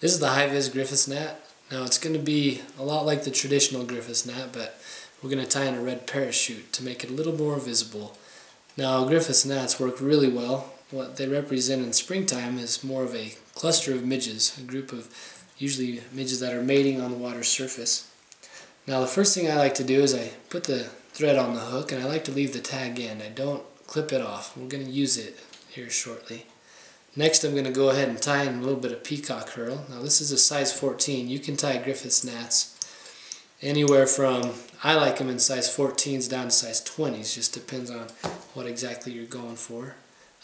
This is the high-vis Griffith's gnat. Now it's going to be a lot like the traditional Griffith's gnat, but we're going to tie in a red parachute to make it a little more visible. Now Griffith's gnats work really well. What they represent in springtime is more of a cluster of midges, a group of usually midges that are mating on the water's surface. Now the first thing I like to do is I put the thread on the hook, and I like to leave the tag in. I don't clip it off. We're going to use it here shortly. Next I'm going to go ahead and tie in a little bit of peacock herl. Now this is a size 14. You can tie Griffith's gnats anywhere from, I like them in size 14s down to size 20s. Just depends on what exactly you're going for.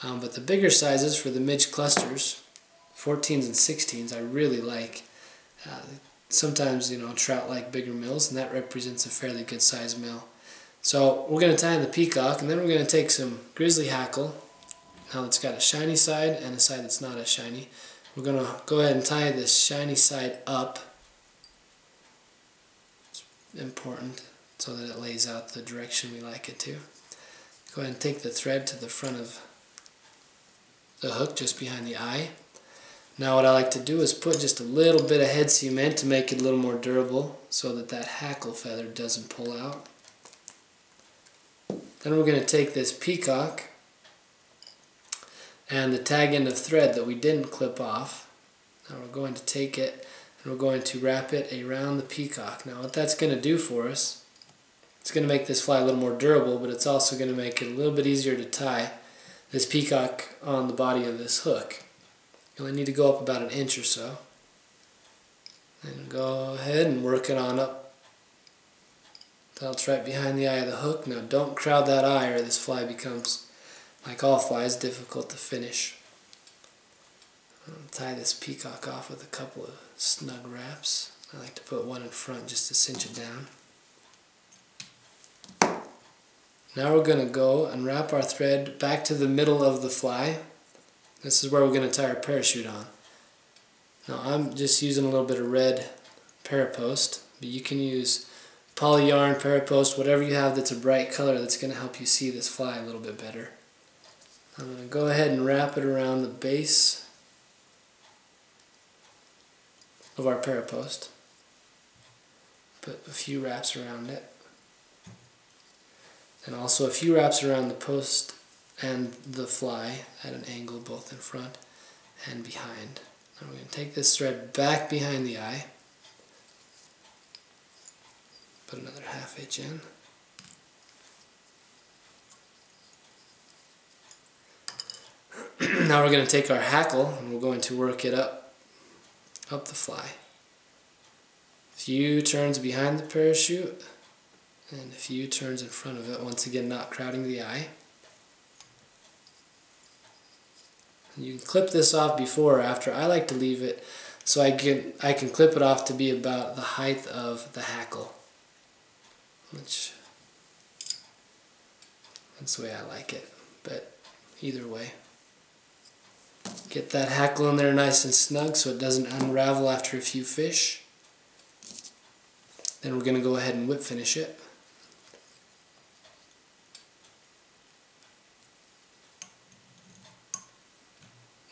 But the bigger sizes for the midge clusters, 14s and 16s, I really like. Sometimes, you know, trout like bigger mills, and that represents a fairly good size mill. So we're going to tie in the peacock, and then we're going to take some grizzly hackle. Now it's got a shiny side and a side that's not as shiny. We're going to go ahead and tie this shiny side up. It's important so that it lays out the direction we like it to. Go ahead and take the thread to the front of the hook, just behind the eye. Now what I like to do is put just a little bit of head cement to make it a little more durable so that that hackle feather doesn't pull out. Then we're going to take this peacock and the tag end of thread that we didn't clip off. Now we're going to take it and we're going to wrap it around the peacock. Now what that's going to do for us, it's going to make this fly a little more durable, but it's also going to make it a little bit easier to tie this peacock on the body of this hook. You only need to go up about 1 inch or so. And go ahead and work it on up. That's right behind the eye of the hook. Now don't crowd that eye or this fly becomes, like all flies, difficult to finish. I'm going to tie this peacock off with a couple of snug wraps. I like to put one in front just to cinch it down. Now we're going to go and wrap our thread back to the middle of the fly. This is where we're going to tie our parachute on. Now I'm just using a little bit of red parapost, but you can use poly yarn, parapost, whatever you have that's a bright color that's going to help you see this fly a little bit better. I'm going to go ahead and wrap it around the base of our parapost. Put a few wraps around it. And also a few wraps around the post and the fly at an angle, both in front and behind. Now we're going to take this thread back behind the eye. Put another half-inch in. Now we're going to take our hackle and we're going to work it up the fly. A few turns behind the parachute and a few turns in front of it, once again not crowding the eye. And you can clip this off before or after. I like to leave it so I can clip it off to be about the height of the hackle. Which, that's the way I like it, but either way. Get that hackle in there nice and snug so it doesn't unravel after a few fish. Then we're going to go ahead and whip finish it.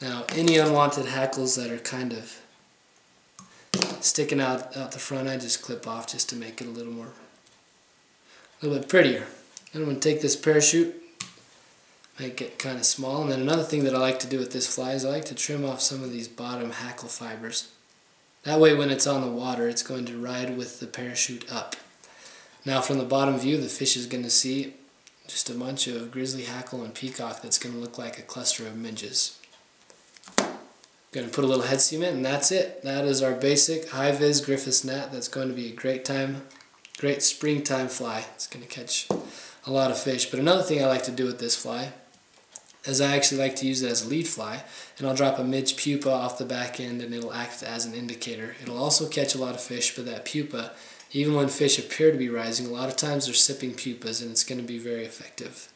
Now any unwanted hackles that are kind of sticking out the front, I just clip off just to make it a little bit prettier. Then I'm going to take this parachute, make it kind of small, and then another thing that I like to do with this fly is I like to trim off some of these bottom hackle fibers. That way when it's on the water it's going to ride with the parachute up. Now from the bottom view the fish is going to see just a bunch of grizzly hackle and peacock that's going to look like a cluster of midges. Going to put a little head cement and that's it. That is our basic high-vis Griffith's gnat. That's going to be a great springtime fly. It's going to catch a lot of fish. But another thing I like to do with this fly is I actually like to use it as a lead fly, and I'll drop a midge pupa off the back end and it'll act as an indicator. It'll also catch a lot of fish, but that pupa, even when fish appear to be rising, a lot of times they're sipping pupas, and it's going to be very effective.